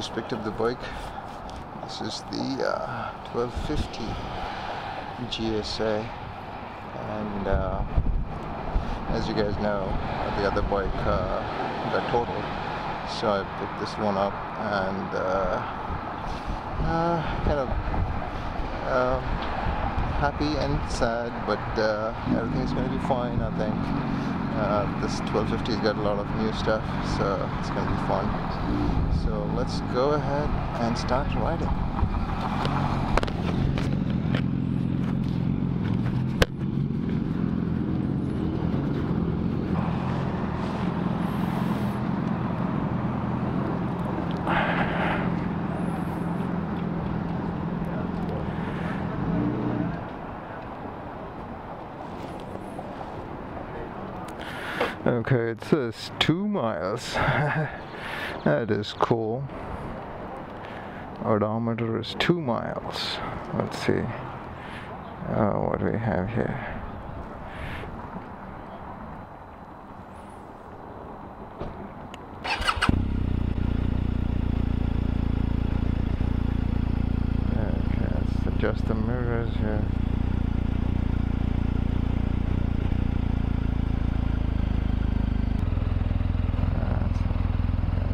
just picked up the bike. This is the 1250 GSA, and as you guys know, the other bike got totaled, so I picked this one up and kind of happy and sad, but everything's going to be fine, I think. This 1250's got a lot of new stuff, so it's going to be fun. So let's go ahead and start riding. Okay, it says 2 miles. That is cool. Odometer is 2 miles. Let's see what we have here. Okay, let's adjust the mirrors here.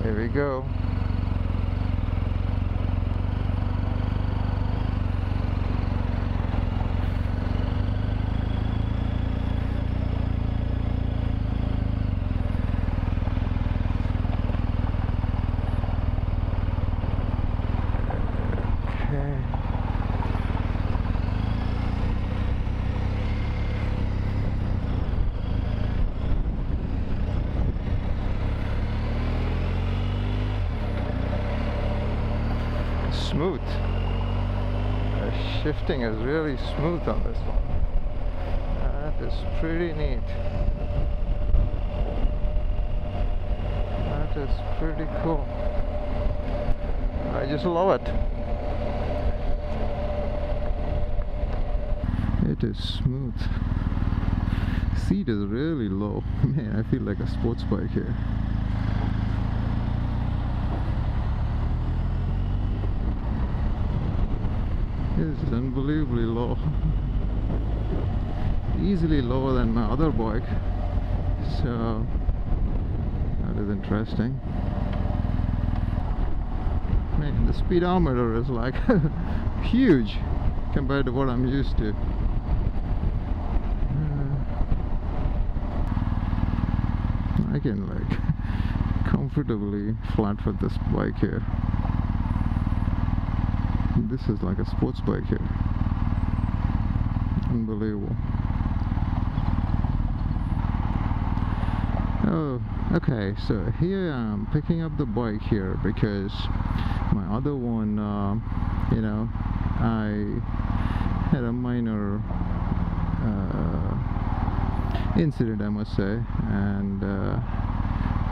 Here we go. Smooth. The shifting is really smooth on this one. That is pretty neat. That is pretty cool. I just love it. It is smooth. Seat is really low. Man, I feel like a sports bike here. It's unbelievably low. Easily lower than my other bike. So that is interesting. Man, the speedometer is like huge compared to what I'm used to. I can like comfortably flat foot this bike here. This is like a sports bike here. Unbelievable. Oh, okay, so here I'm picking up the bike here because my other one, you know, I had a minor incident, I must say, and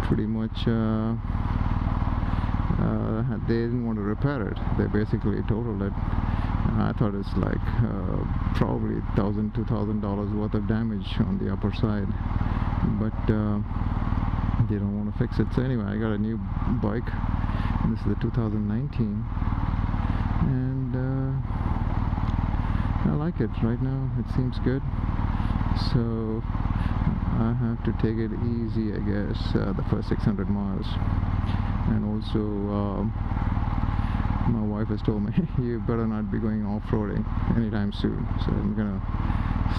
pretty much they didn't want to repair it. They basically totaled it. I thought it's like probably $1,000 to $2,000 worth of damage on the upper side, but they don't want to fix it. So anyway, I got a new bike. This is the 2019, and I like it right now. It seems good, so I have to take it easy, I guess, the first 600 miles. And also my wife has told me you better not be going off-roading anytime soon, so I'm gonna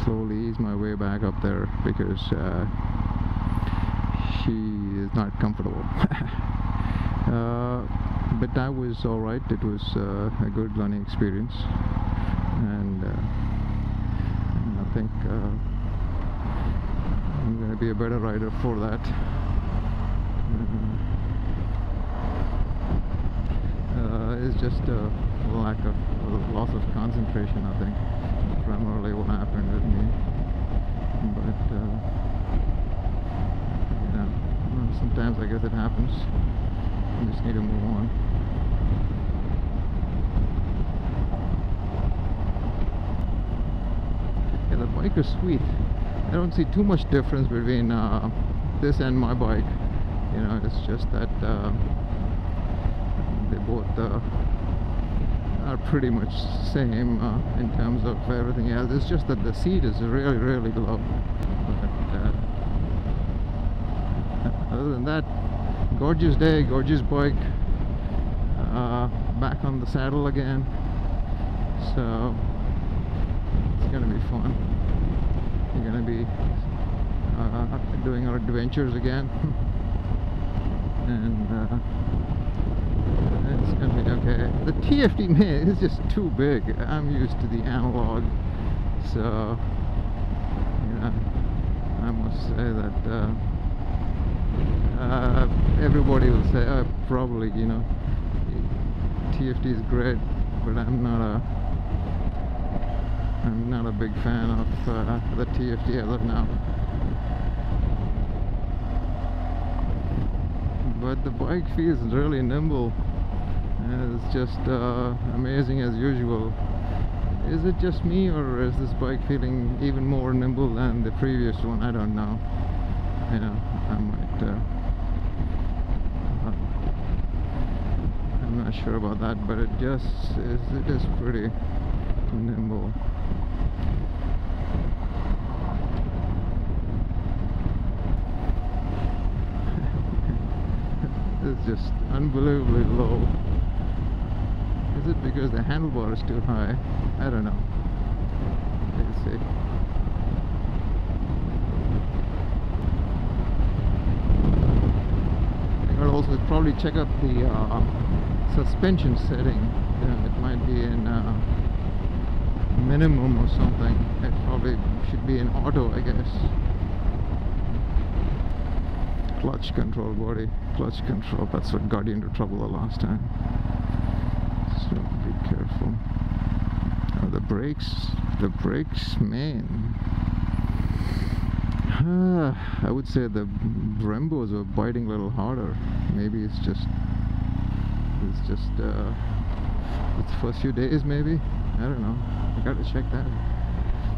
slowly ease my way back up there because she is not comfortable. But that was alright. It was a good learning experience, and I think I'm gonna be a better rider for that. It's just a lack of loss of concentration, I think, primarily what happened with me. But you know, sometimes I guess it happens. You just need to move on. Yeah, the bike is sweet. I don't see too much difference between this and my bike. You know, it's just that. both are pretty much same in terms of everything else. It's just that the seat is really, really low. But, other than that, gorgeous day, gorgeous bike. Back on the saddle again, so it's gonna be fun. We're gonna be doing our adventures again, and it's gonna be okay. The TFT man is just too big. I'm used to the analog, so you know, I must say that everybody will say, oh, probably, you know, TFT is great, but I'm not a big fan of the TFT as of now. But the bike feels really nimble, and it's just amazing as usual. Is it just me, or is this bike feeling even more nimble than the previous one? I don't know. You know, I might. I'm not sure about that, but it is pretty nimble. It's just unbelievably low. Is it because the handlebar is too high? I don't know. Let's see. I could also probably check up the suspension setting. Yeah, it might be in minimum or something. It probably should be in auto, I guess. Clutch control, body clutch control. That's what got you into trouble the last time. So be careful. Oh, the brakes, man. I would say the Brembos are biting a little harder. Maybe it's just it's the first few days, maybe. I don't know. I gotta check that,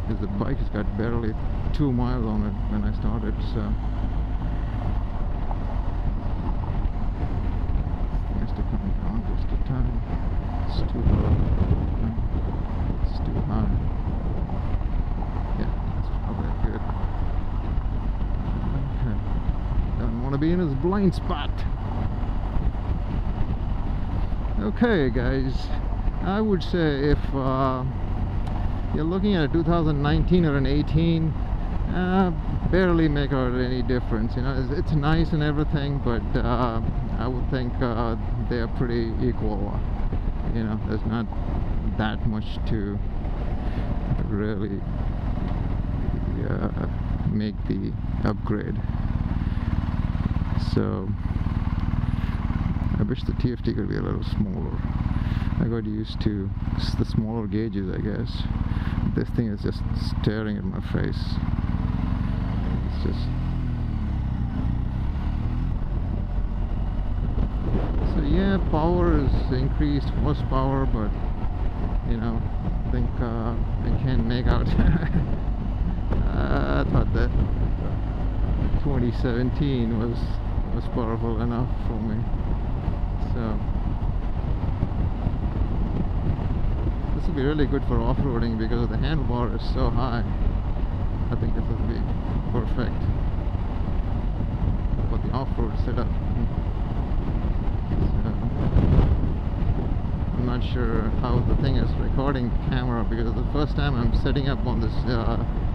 because the bike has got barely 2 miles on it when I started, so it has to come down just a time. It's too low. It's too high. Yeah, that's probably good. Okay. Don't want to be in his blind spot. Okay, guys. I would say if you're looking at a 2019 or an 18, barely make out any difference. You know, it's nice and everything, but I would think they're pretty equal. You know, there's not that much to really make the upgrade. So I wish the TFT could be a little smaller. I got used to the smaller gauges, I guess. This thing is just staring at my face. It's just... So yeah, power is increased, horsepower, but you know, I think I can't make out. I thought that 2017 was powerful enough for me. So this will be really good for off-roading because the handlebar is so high. I think this will be perfect for the off-road setup. So, I'm not sure how the thing is recording the camera, because the first time I'm setting up on this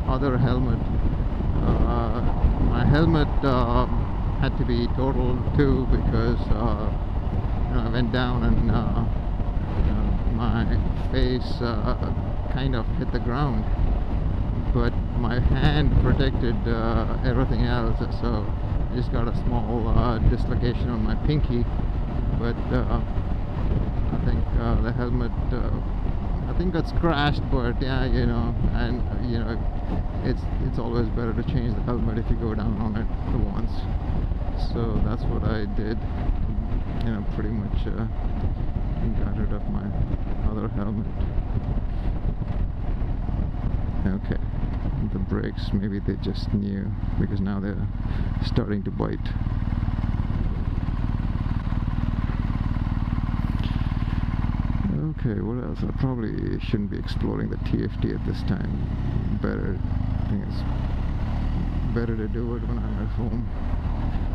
other helmet, my helmet had to be totaled too, because you know, I went down and my face kind of hit the ground, but my hand protected everything else, so I just got a small dislocation on my pinky. But I think the helmet I think got scratched, but yeah, you know, and you know, it's always better to change the helmet if you go down on it once. So that's what I did. You know, pretty much got rid of my other helmet. Okay, the brakes, maybe they just knew, because now they're starting to bite. Okay, what else? I probably shouldn't be exploring the TFT at this time. Better, I think it's better to do it when I'm at home.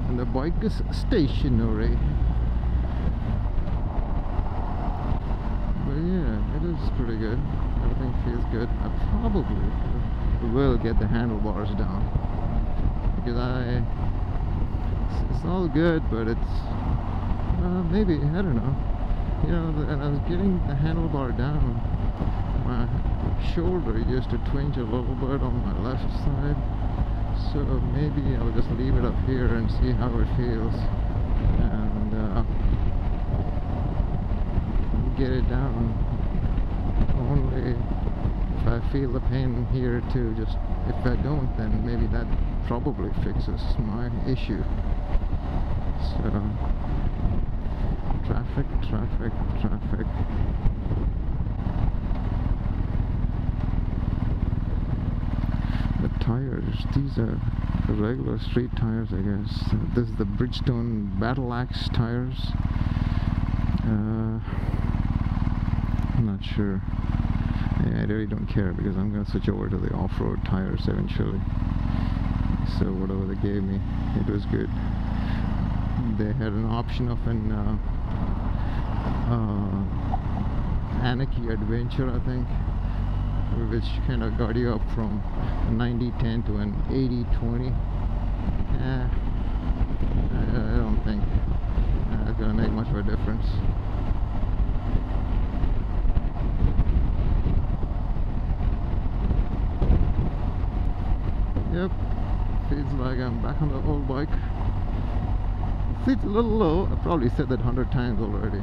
And the bike is stationary. But yeah, it is pretty good. Everything feels good. I probably will get the handlebars down. Because it's all good, but it's, maybe, I don't know. You know, and I was getting the handlebar down, my shoulder used to twinge a little bit on my left side, so maybe I'll just leave it up here and see how it feels, and get it down only if I feel the pain here too. Just if I don't, then maybe that probably fixes my issue. So traffic, traffic, traffic. The tires, these are regular street tires, I guess. This is the Bridgestone Battleax tires. I'm not sure. Yeah, I really don't care because I'm going to switch over to the off-road tires eventually. So whatever they gave me, it was good. They had an option of an Anarchy Adventure, I think, which kind of got you up from 90-10 to an 80-20. I don't think it's gonna make much of a difference. Yep, feels like I'm back on the old bike. It's a little low. I probably said that 100 times already,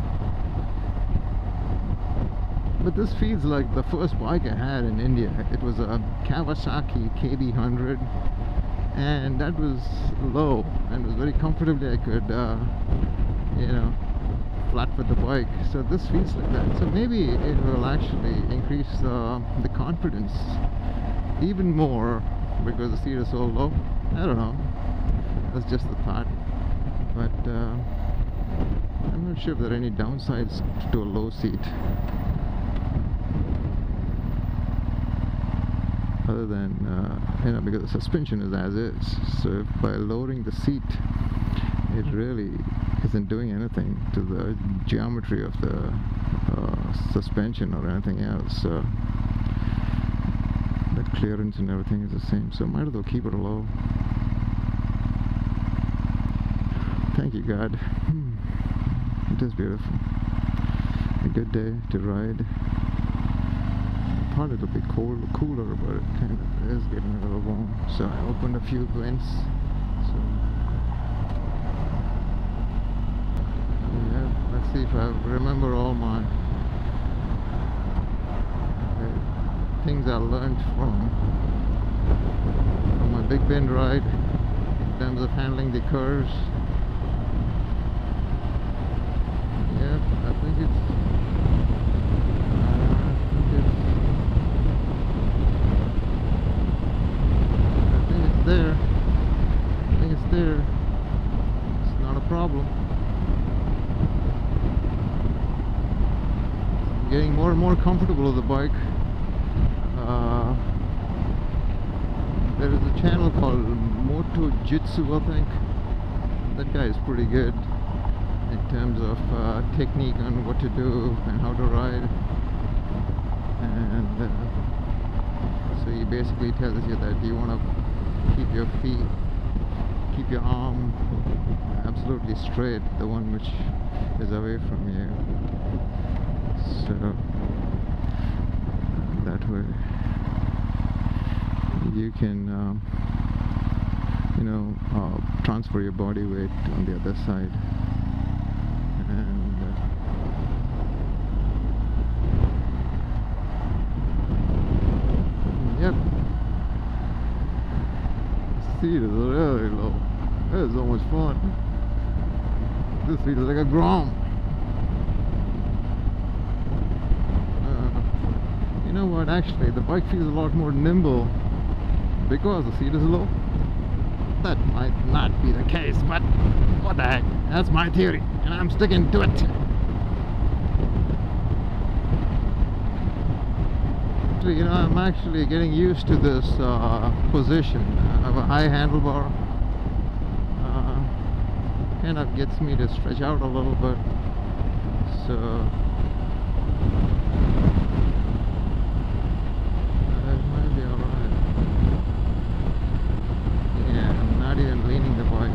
but this feels like the first bike I had in India. It was a Kawasaki KB100, and that was low and was very comfortably. I could, you know, flat with the bike. So this feels like that. So maybe it will actually increase the confidence even more because the seat is so low. I don't know. That's just the thought. But I'm not sure if there are any downsides to a low seat, other than you know, because the suspension is as is. So if by lowering the seat, it really isn't doing anything to the geometry of the suspension or anything else. So the clearance and everything is the same. So might as well keep it low. Thank you, God. It is beautiful. A good day to ride. I thought it'll be cold, cooler, but it kind of is getting a little warm. So I opened a few vents. So yeah, let's see if I remember all my things I learned from my Big Bend ride in terms of handling the curves. I think it's there. I think it's there. It's not a problem. I'm getting more and more comfortable with the bike. There is a channel called Moto Jitsu, I think. That guy is pretty good in terms of technique on what to do and how to ride, and so he basically tells you that you want to keep your feet, keep your arm absolutely straight, the one which is away from you, so that way you can you know, transfer your body weight on the other side. Yep. The seat is really low. That is so much fun. This seat is like a Grom. You know what, actually the bike feels a lot more nimble because the seat is low. That might not be the case, but what the heck, that's my theory and I'm sticking to it. actually, you know, I'm actually getting used to this position. I have a high handlebar. Kind of gets me to stretch out a little bit. So that might be alright. Yeah, I'm not even leaning the bike.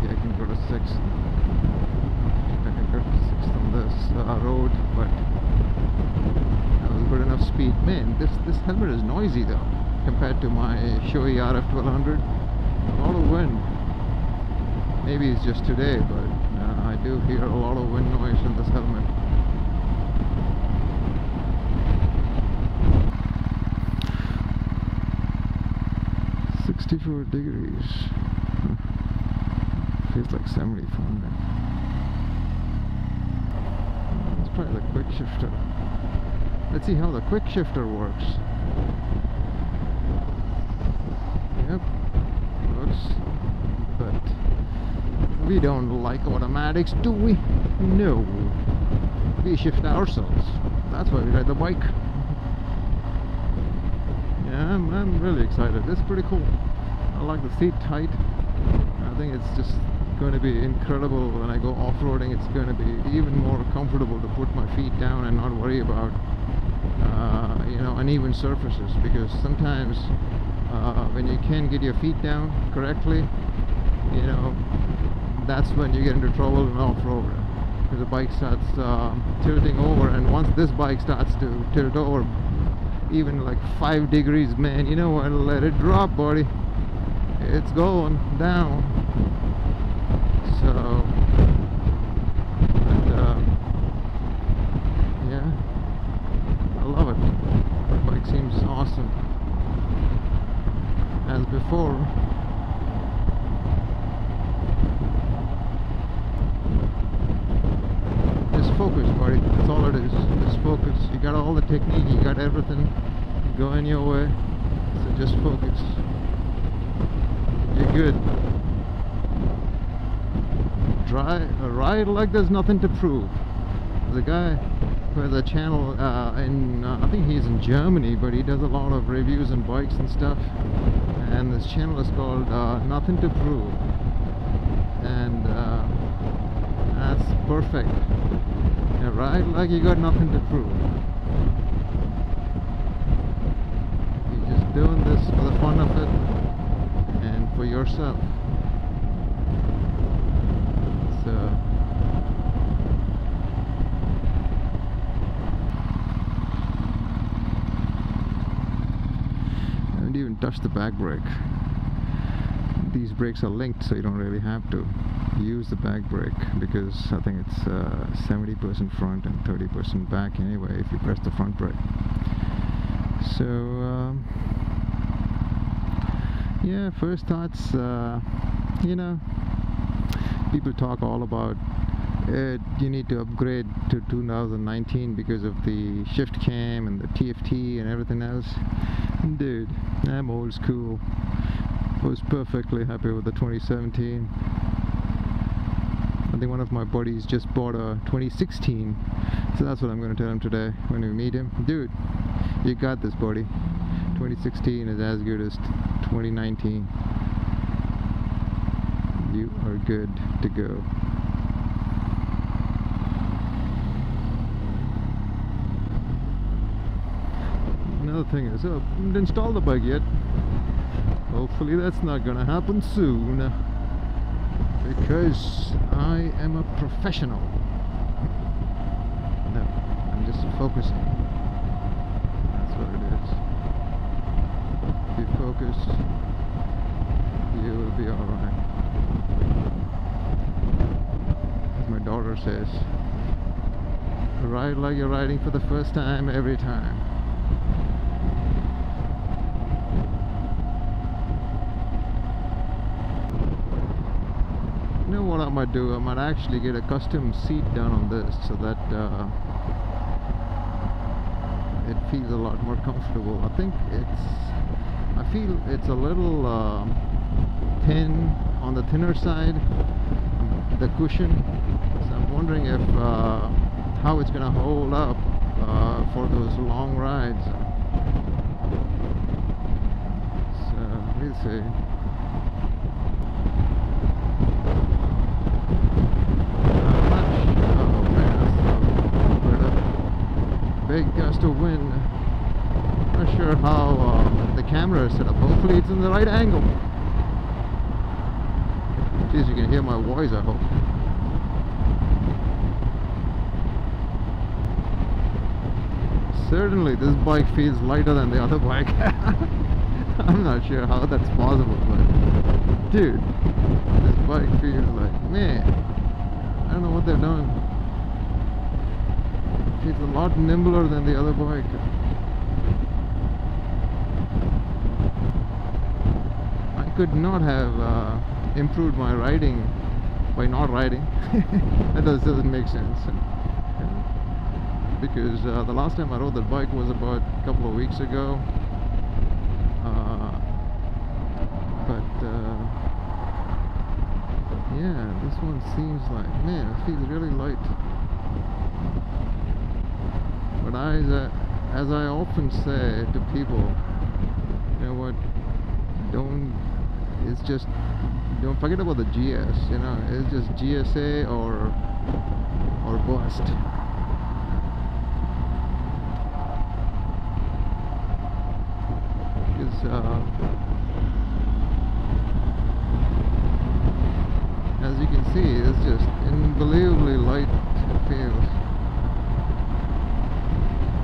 Yeah, I can go to sixth. I can go to sixth on this road, but that was good enough speed. Man, this helmet is noisy though, compared to my Shoei RF 1200. A lot of wind. Maybe it's just today, but I do hear a lot of wind noise in this helmet. . 64 degrees. Feels like 75. Let's try the quick shifter. Let's see how the quick shifter works. Yep, works. But we don't like automatics, do we? No. We shift ourselves. That's why we ride the bike. Yeah, I'm really excited. This is pretty cool. I like the seat height. I think it's just going to be incredible when I go off-roading. It's going to be even more comfortable to put my feet down and not worry about, you know, uneven surfaces. Because sometimes when you can't get your feet down correctly, you know, that's when you get into trouble in off-road, because the bike starts tilting over. And once this bike starts to tilt over even like 5 degrees, man, you know what, let it drop, buddy. It's going down. So but, yeah, I love it. The bike seems awesome as before. Focus, buddy, that's all it is. Just focus. You got all the technique, you got everything going your way, so just focus. You're good. Ride like there's nothing to prove. The guy who has a channel I think he's in Germany, but he does a lot of reviews and bikes and stuff, and this channel is called Nothing to Prove, and that's perfect. Right, like you got nothing to prove. You're just doing this for the fun of it and for yourself. So I haven't even touched the back brake. These brakes are linked, so you don't really have to use the back brake, because I think it's 70% front and 30% back anyway if you press the front brake. So yeah, first thoughts, you know, people talk all about you need to upgrade to 2019 because of the shift cam and the TFT and everything else. Dude, I'm old school. Was perfectly happy with the 2017. I think one of my buddies just bought a 2016, so that's what I'm going to tell him today when we meet him. Dude, you got this, buddy. 2016 is as good as 2019. You are good to go. Another thing is, oh, I didn't install the bike yet. Hopefully that's not gonna happen soon, because I am a professional. No, I'm just focusing. That's what it is. If you focus, you will be alright. As my daughter says, ride like you're riding for the first time every time. You know what I might do? I might actually get a custom seat done on this, so that it feels a lot more comfortable. I think it's, I feel it's a little thin, on the thinner side, the cushion. So I'm wondering if how it's gonna hold up for those long rides. So we'll see. Not much. Oh man, that's a big gust of wind. Not sure how the camera is set up. Hopefully it's in the right angle. Jeez, you can hear my voice, I hope. Certainly this bike feels lighter than the other bike. I'm not sure how that's possible, but dude, this bike feels like, man, I don't know what they're doing. It's a lot nimbler than the other bike. I could not have improved my riding by not riding. That doesn't make sense. Because the last time I rode that bike was about a couple of weeks ago, but yeah, this one seems like, man, it feels really light. But as I often say to people, you know what, don't forget about the GS, you know, it's just GSA or bust. As you can see, it's just unbelievably light feels.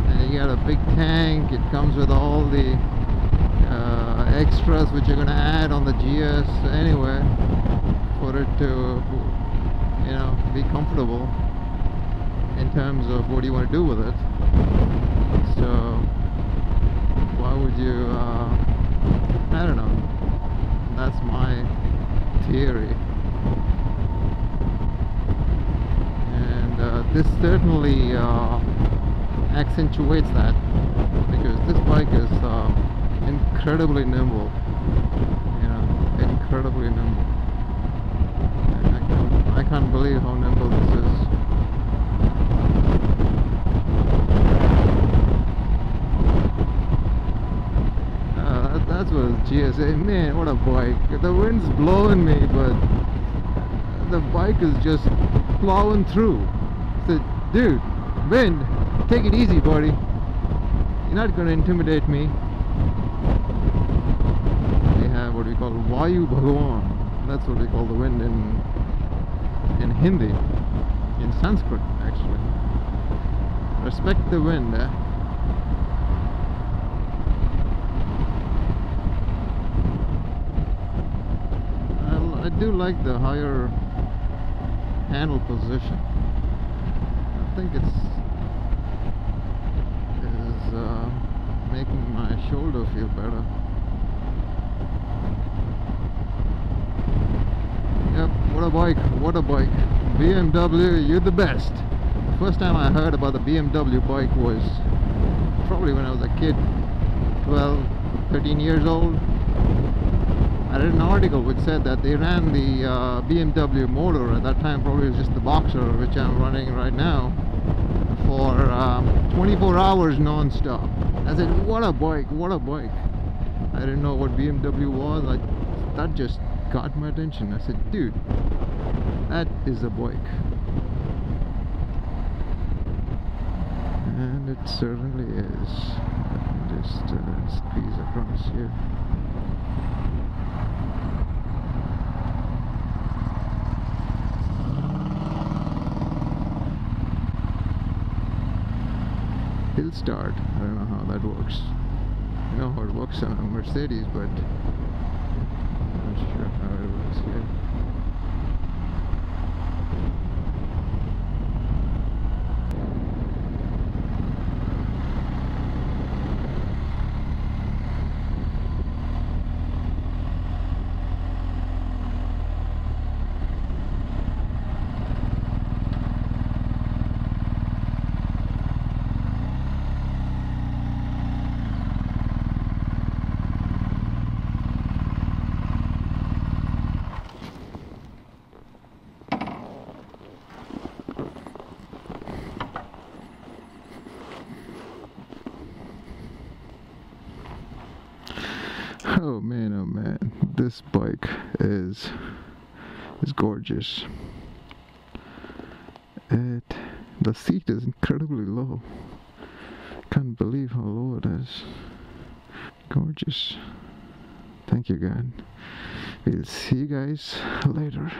And you got a big tank, it comes with all the extras which you're going to add on the GS anyway for it to, you know, be comfortable in terms of what you want to do with it. So why would you, I don't know, that's my theory. And this certainly accentuates that, because this bike is incredibly nimble, you know, incredibly nimble. I can't believe how nimble this is. That's what GSA, man, what a bike. The wind's blowing me, but the bike is just plowing through. So, dude, wind, take it easy, buddy. You're not gonna intimidate me. They have what we call Vayu Bhagwan. That's what we call the wind in Hindi, in Sanskrit, actually. Respect the wind, eh? I do like the higher handle position. I think it is making my shoulder feel better. Yep, what a bike, what a bike. BMW, you're the best. The first time I heard about the BMW bike was probably when I was a kid, 12, 13 years old. I read an article which said that they ran the BMW motor at that time, probably it was just the Boxer, which I'm running right now, for 24 hours non-stop. I said, what a bike, what a bike. I didn't know what BMW was. That just caught my attention. I said, dude, that is a bike. And it certainly is. Let me just squeeze across here. Hill start, I don't know how that works. I know how it works on a Mercedes, but I'm not sure how it works here. Oh man, oh man, this bike is gorgeous. The seat is incredibly low. Can't believe how low it is. Gorgeous. Thank you, God. We'll see you guys later.